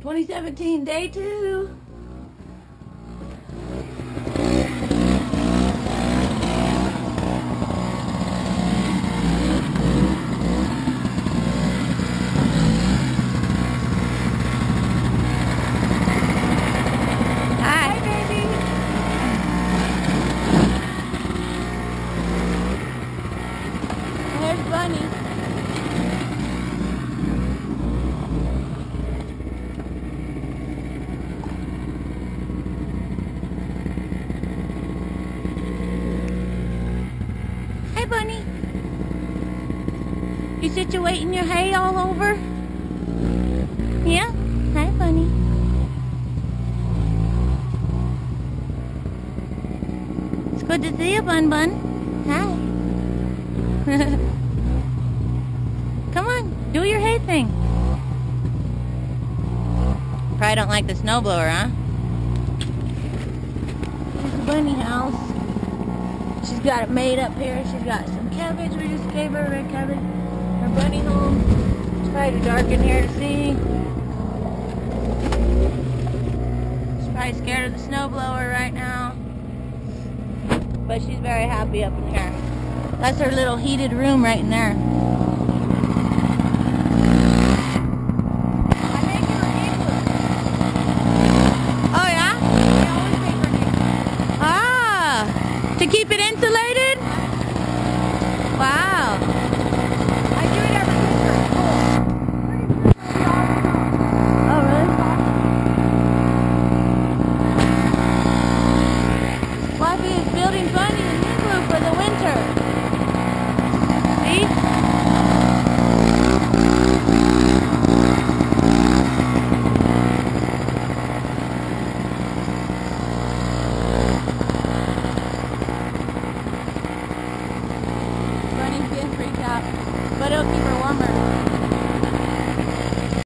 2017, day two. Bunny, you situating your hay all over? Yeah? Hi, Bunny. It's good to see you, Bun Bun. Hi. Come on, do your hay thing. Probably don't like the snowblower, huh? It's the bunny house. She's got it made up here. She's got some cabbage. We just gave her red cabbage. Her bunny home. It's probably too dark in here to see. She's probably scared of the snowblower right now. But she's very happy up in here. That's her little heated room right in there. To keep it insulated? Wow. I do it every winter. Oh, really? Fluffy is building Bunny a new roof for the winter. See? But it'll keep her warmer.